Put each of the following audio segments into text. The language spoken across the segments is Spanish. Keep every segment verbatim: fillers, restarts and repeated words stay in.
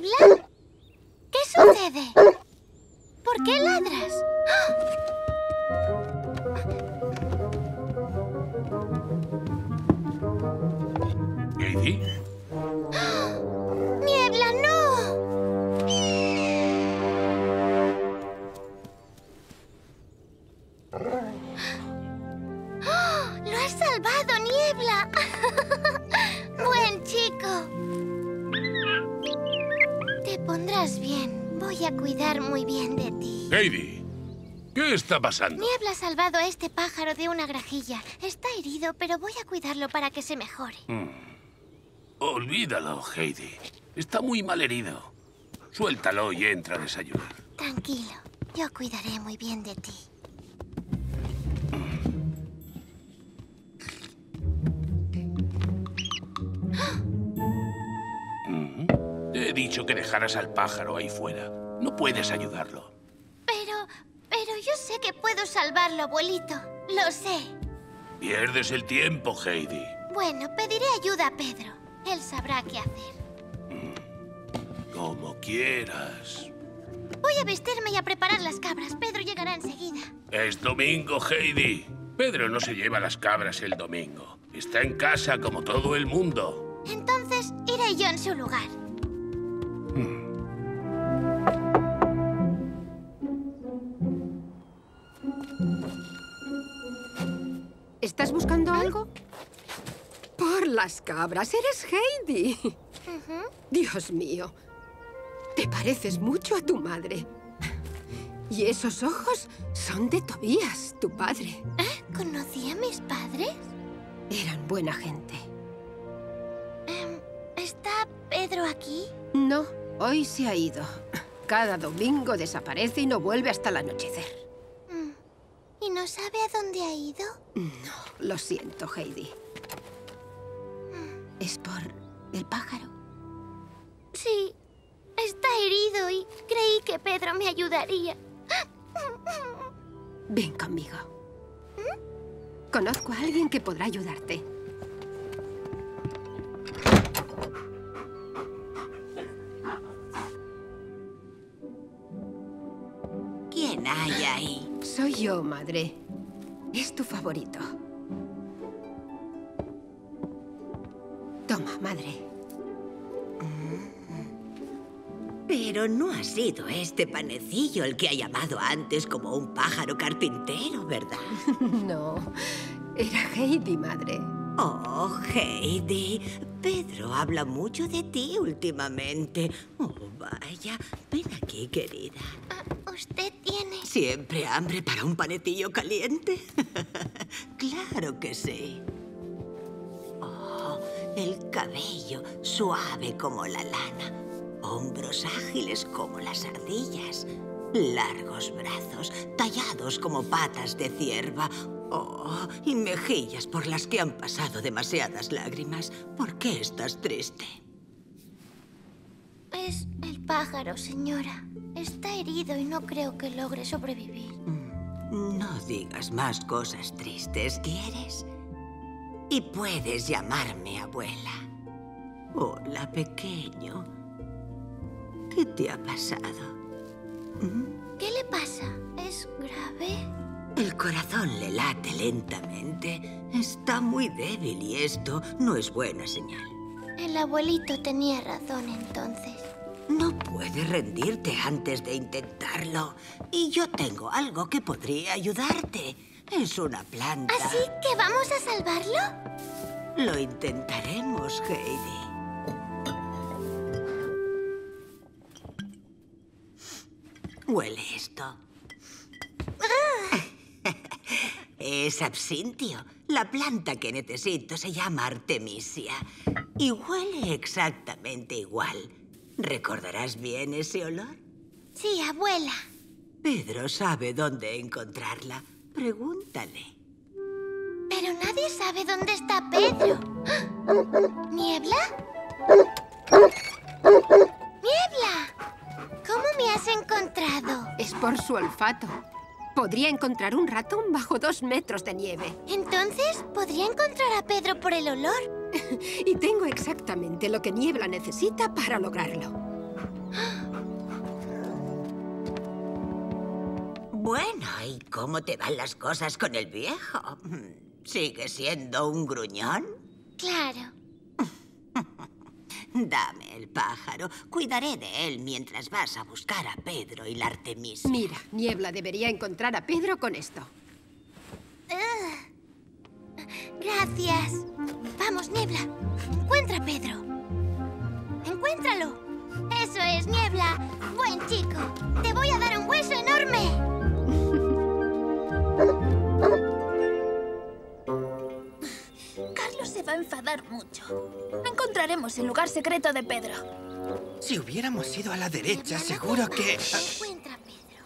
¿Niebla? ¿Qué sucede? ¿Por qué ladras? ¿Heidi? ¡Niebla, no! ¡Oh, lo has salvado, Niebla! ¡Buen chico! Te pondrás bien. Voy a cuidar muy bien de ti. Heidi, ¿qué está pasando? Niebla ha salvado a este pájaro de una grajilla. Está herido, pero voy a cuidarlo para que se mejore. Mm. Olvídalo, Heidi. Está muy mal herido. Suéltalo y entra a desayunar. Tranquilo. Yo cuidaré muy bien de ti. Mm. Te he dicho que dejaras al pájaro ahí fuera. No puedes ayudarlo. Pero... pero yo sé que puedo salvarlo, abuelito. Lo sé. Pierdes el tiempo, Heidi. Bueno, pediré ayuda a Pedro. Él sabrá qué hacer. Como quieras. Voy a vestirme y a preparar las cabras. Pedro llegará enseguida. Es domingo, Heidi. Pedro no se lleva las cabras el domingo. Está en casa como todo el mundo. Entonces iré yo en su lugar. Hmm. ¿Estás buscando algo? Por las cabras, eres Heidi. Uh-huh. Dios mío, te pareces mucho a tu madre. Y esos ojos son de Tobías, tu padre. ¿Eh? ¿Conocí a mis padres? Eran buena gente. Um, ¿Está Pedro aquí? No, hoy se ha ido. Cada domingo desaparece y no vuelve hasta el anochecer. ¿Y no sabe a dónde ha ido? No, lo siento, Heidi. ¿Es por el pájaro? Sí, está herido y creí que Pedro me ayudaría. Ven conmigo. ¿Mm? Conozco a alguien que podrá ayudarte. ¿Quién hay ahí? Soy yo, madre. Es tu favorito. Toma, madre. Pero no ha sido este panecillo el que ha llamado antes como un pájaro carpintero, ¿verdad? No, era Heidi, madre. Oh, Heidi. Pedro habla mucho de ti últimamente. Oh, vaya. Ven aquí, querida. ¿Usted tiene...? ¿Siempre hambre para un panecillo caliente? Claro que sí. El cabello suave como la lana, hombros ágiles como las ardillas, largos brazos tallados como patas de cierva, oh, y mejillas por las que han pasado demasiadas lágrimas. ¿Por qué estás triste? Es el pájaro, señora. Está herido y no creo que logre sobrevivir. No digas más cosas tristes, ¿quieres? Y puedes llamarme abuela. Hola, pequeño. ¿Qué te ha pasado? ¿Mm? ¿Qué le pasa? ¿Es grave? El corazón le late lentamente. Está muy débil y esto no es buena señal. El abuelito tenía razón entonces. No puedes rendirte antes de intentarlo. Y yo tengo algo que podría ayudarte. Es una planta. ¿Así que vamos a salvarlo? Lo intentaremos, Heidi. Huele esto. Ah. Es absintio. La planta que necesito se llama Artemisia. Y huele exactamente igual. ¿Recordarás bien ese olor? Sí, abuela. Pedro sabe dónde encontrarla. Pregúntale. Pero nadie sabe dónde está Pedro. ¿Niebla? ¡Niebla! ¿Cómo me has encontrado? Es por su olfato. Podría encontrar un ratón bajo dos metros de nieve. Entonces, podría encontrar a Pedro por el olor. Y tengo exactamente lo que Niebla necesita para lograrlo. Ay, ¿cómo te van las cosas con el viejo? ¿Sigue siendo un gruñón? Claro. Dame el pájaro. Cuidaré de él mientras vas a buscar a Pedro y la Artemisia. Mira, Niebla debería encontrar a Pedro con esto. Uh, gracias. Vamos, Niebla. Encuentra a Pedro. Encuéntralo. Eso es, Niebla. Buen chico. Te voy a dar un hueso enorme. Carlos se va a enfadar mucho. No encontraremos el lugar secreto de Pedro. Si hubiéramos ido a la derecha, Niebla, seguro no que... Encuentra a Pedro.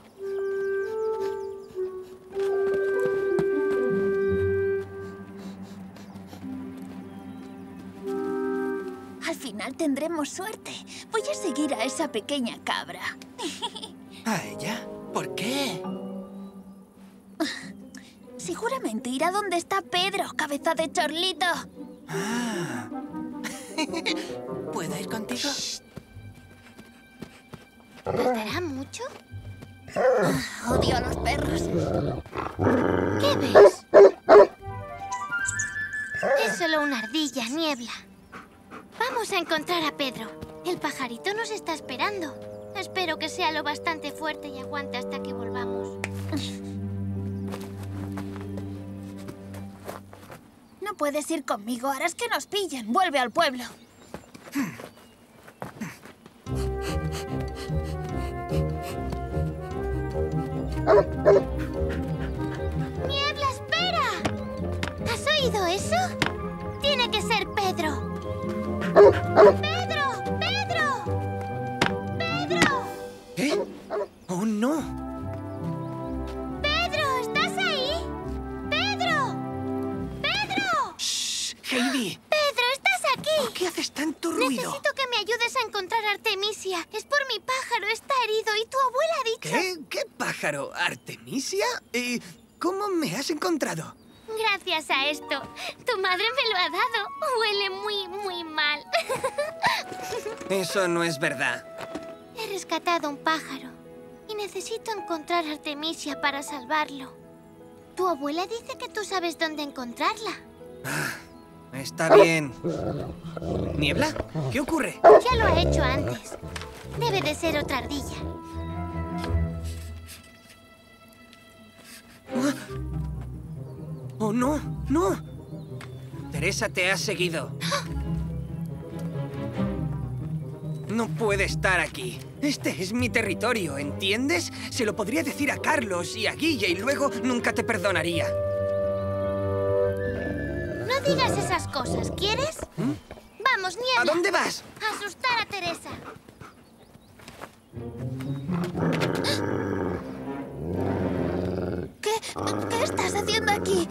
Al final tendremos suerte. Voy a seguir a esa pequeña cabra. ¿A ella? ¿Por qué? Seguramente irá donde está Pedro, cabeza de chorlito. Ah. ¿Puedo ir contigo? ¿Tardará mucho? Oh, odio a los perros. ¿Qué ves? Es solo una ardilla, Niebla. Vamos a encontrar a Pedro. El pajarito nos está esperando. Espero que sea lo bastante fuerte y aguante hasta que volvamos. No puedes ir conmigo, harás que nos pillen. Vuelve al pueblo. ¡Niebla, espera! ¿Has oído eso? Tiene que ser Pedro. ¡Pedro! ¡Pedro! ¡Pedro! ¿Eh? ¡Oh, no! Heidi. ¡Pedro, estás aquí! ¿Por qué haces tanto ruido? Necesito que me ayudes a encontrar a Artemisia. Es por mi pájaro, está herido y tu abuela ha dicho... ¿Qué? ¿Qué pájaro? ¿Artemisia? ¿Y cómo me has encontrado? Gracias a esto. Tu madre me lo ha dado. Huele muy, muy mal. Eso no es verdad. He rescatado un pájaro y necesito encontrar a Artemisia para salvarlo. Tu abuela dice que tú sabes dónde encontrarla. Ah. Está bien. ¿Niebla? ¿Qué ocurre? Ya lo ha hecho antes. Debe de ser otra ardilla. ¡Oh, no! ¡No! Teresa te ha seguido. No puede estar aquí. Este es mi territorio, ¿entiendes? Se lo podría decir a Carlos y a Guille y luego nunca te perdonaría. No digas esas cosas, ¿quieres? ¿Mm? Vamos, Niebla. ¿A dónde vas? A asustar a Teresa. ¿Qué? ¿Qué estás haciendo aquí?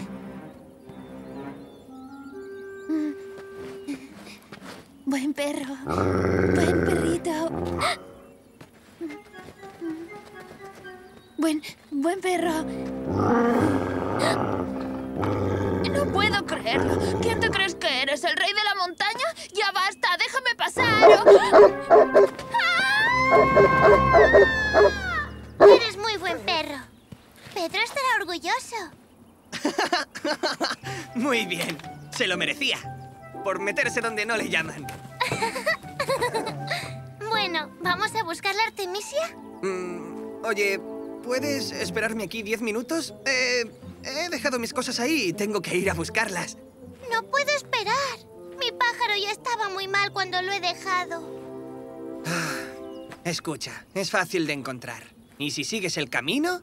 Buen perro. Buen perrito. Buen... buen perro. No puedo creerlo. ¿Quién te crees que eres? ¿El rey de la montaña? ¡Ya basta! ¡Déjame pasar! ¡Ah! Eres muy buen perro. Pedro estará orgulloso. Muy bien. Se lo merecía. Por meterse donde no le llaman. Bueno, ¿vamos a buscar la Artemisia? Mm, oye, ¿puedes esperarme aquí diez minutos? Eh... He dejado mis cosas ahí y tengo que ir a buscarlas. No puedo esperar. Mi pájaro ya estaba muy mal cuando lo he dejado. Ah, escucha, es fácil de encontrar. Y si sigues el camino,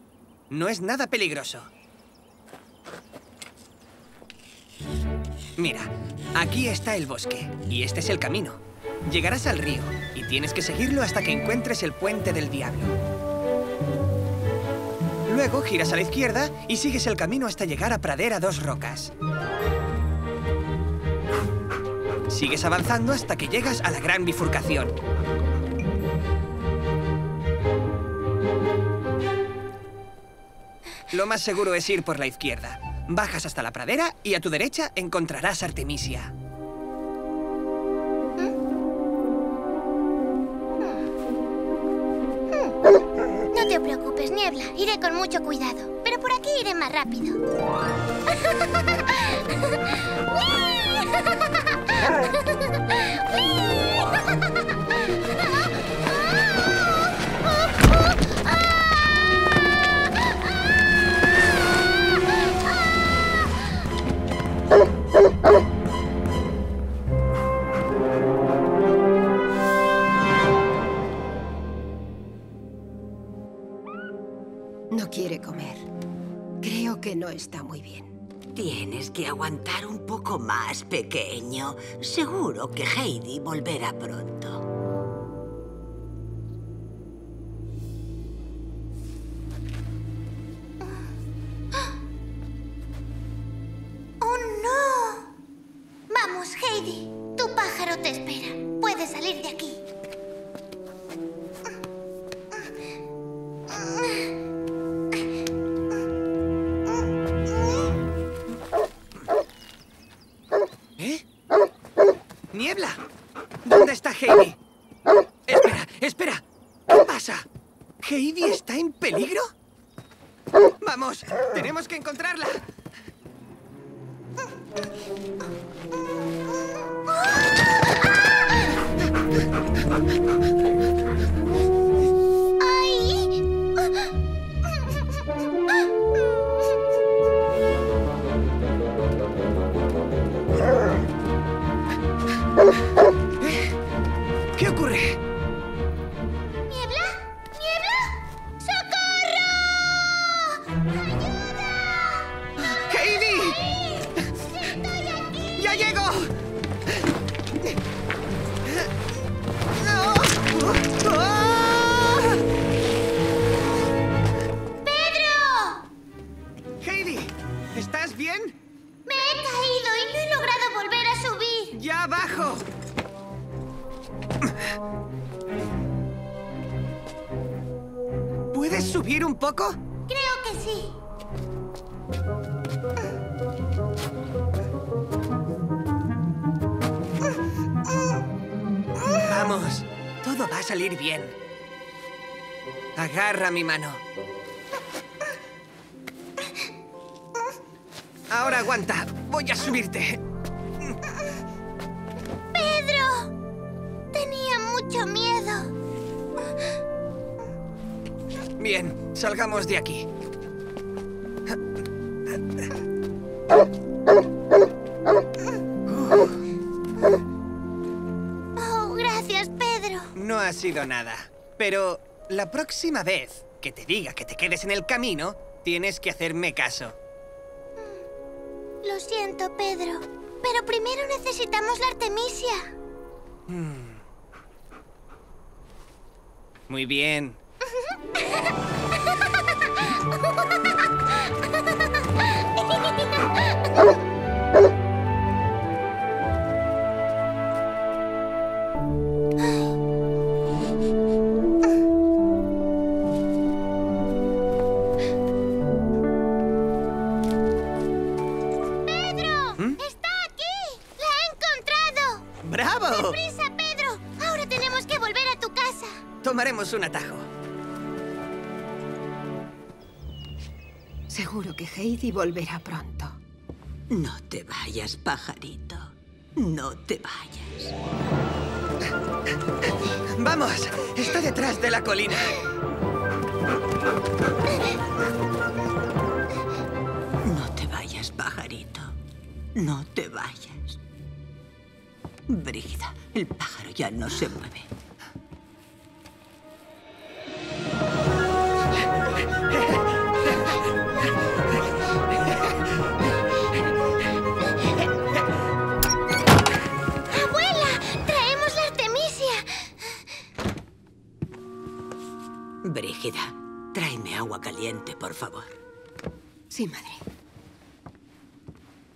no es nada peligroso. Mira, aquí está el bosque y este es el camino. Llegarás al río y tienes que seguirlo hasta que encuentres el puente del diablo. Luego giras a la izquierda y sigues el camino hasta llegar a Pradera Dos Rocas. Sigues avanzando hasta que llegas a la Gran Bifurcación. Lo más seguro es ir por la izquierda. Bajas hasta la pradera y a tu derecha encontrarás Artemisia. Iré con mucho cuidado, pero pero por aquí iré más rápido. No quiere comer. Creo que no está muy bien. Tienes que aguantar un poco más, pequeño. Seguro que Heidi volverá pronto. ¡Oh, no! Vamos, Heidi. Tu pájaro te espera. Puedes salir de aquí. ¡Niebla! ¿Dónde está Heidi? Espera, espera. ¿Qué pasa? ¿Heidi está en peligro? ¡Vamos! ¡Tenemos que encontrarla! ¿Qué ocurre? ¿Niebla? ¿Niebla? ¡Socorro! ¡Ayuda! ¡Heidi! ¡Estoy aquí! ¡Ya llego! ¡Pedro! ¡Heidi! ¿Estás bien? Me he caído y no he logrado volver a subir. ¡Ya abajo! ¿Puedes subir un poco? Creo que sí. Vamos, todo va a salir bien. Agarra mi mano. Ahora aguanta, voy a subirte. Mucho miedo. Bien, salgamos de aquí. Oh, gracias, Pedro. No ha sido nada. Pero la próxima vez que te diga que te quedes en el camino, tienes que hacerme caso. Lo siento, Pedro. Pero primero necesitamos la Artemisia. Hmm. Muy bien. ¡Pedro! ¿Mm? ¡Está aquí! ¡La he encontrado! ¡Bravo! ¡Deprisa, Pedro! ¡Ahora tenemos que volver a tu casa! Tomaremos un atajo. Seguro que Heidi volverá pronto. No te vayas, pajarito. No te vayas. ¡Vamos! Está detrás de la colina. No te vayas, pajarito. No te vayas. Brígida, el pájaro ya no se mueve. Brígida, tráeme agua caliente, por favor. Sí, madre.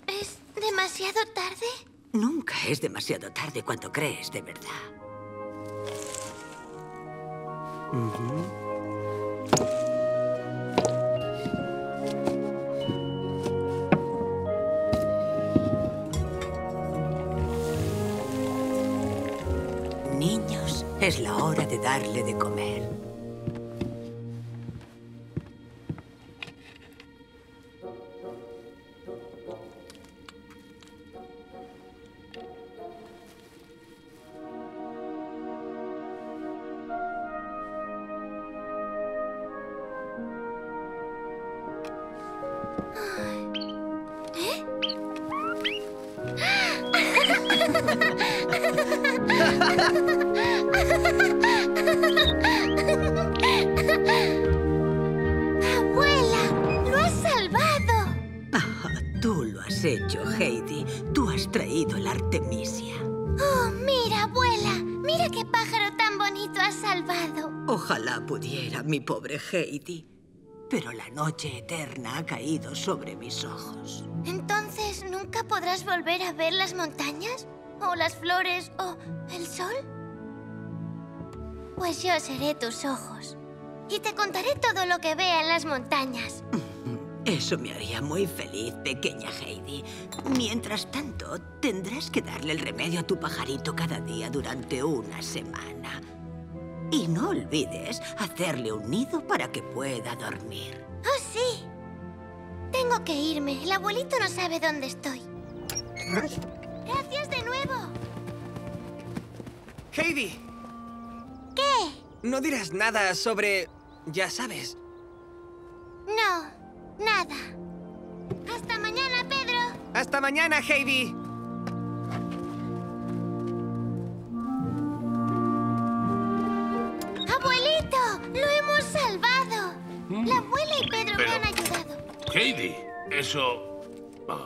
¿Es demasiado tarde? Nunca es demasiado tarde cuando crees de verdad. Uh-huh. Niños, es la hora de darle de comer. ¿Eh? ¡Abuela! ¡Lo has salvado! Ah, tú lo has hecho, Heidi. Tú has traído la Artemisia. ¡Oh, mira, abuela! ¡Mira qué pájaro tan bonito has salvado! Ojalá pudiera, mi pobre Heidi. Pero la noche eterna ha caído sobre mis ojos. ¿Entonces nunca podrás volver a ver las montañas? ¿O las flores? ¿O el sol? Pues yo seré tus ojos. Y te contaré todo lo que vea en las montañas. Eso me haría muy feliz, pequeña Heidi. Mientras tanto, tendrás que darle el remedio a tu pajarito cada día durante una semana. Y no olvides hacerle un nido para que pueda dormir. ¡Oh, sí! Tengo que irme. El abuelito no sabe dónde estoy. ¡Gracias de nuevo! ¡Heidi! ¿Qué? No dirás nada sobre... ya sabes. No, nada. ¡Hasta mañana, Pedro! ¡Hasta mañana, Heidi! ¡Abuelito! ¡Lo hemos salvado! La abuela y Pedro Pero, me han ayudado. Heidi, eso... Oh.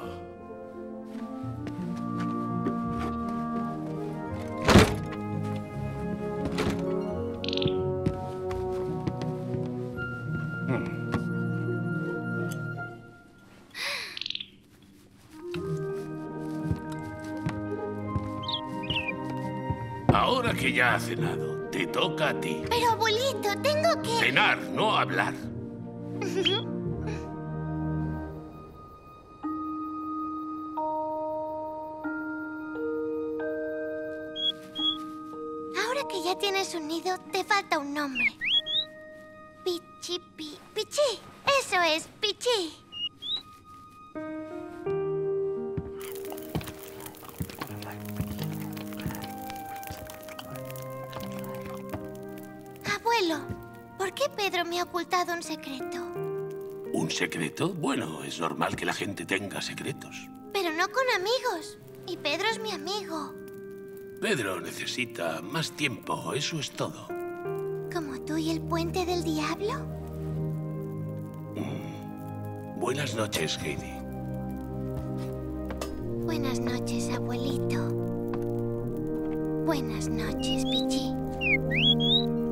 Hmm. Ahora que ya ha cenado, te toca a ti. Pero, abuelito, tengo que... cenar, no hablar. Ahora que ya tienes un nido, te falta un nombre. Pichi, pi, Pichi. Eso es, Pichi. ¿Por qué Pedro me ha ocultado un secreto? ¿Un secreto? Bueno, es normal que la gente tenga secretos. Pero no con amigos. Y Pedro es mi amigo. Pedro necesita más tiempo, eso es todo. ¿Como tú y el puente del diablo? Mm. Buenas noches, Heidi. Buenas noches, abuelito. Buenas noches, Pichi.